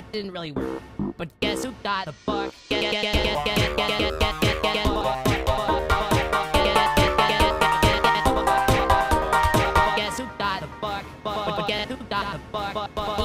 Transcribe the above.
that didn't really work. But guess who got the buck? Guess who got the buck?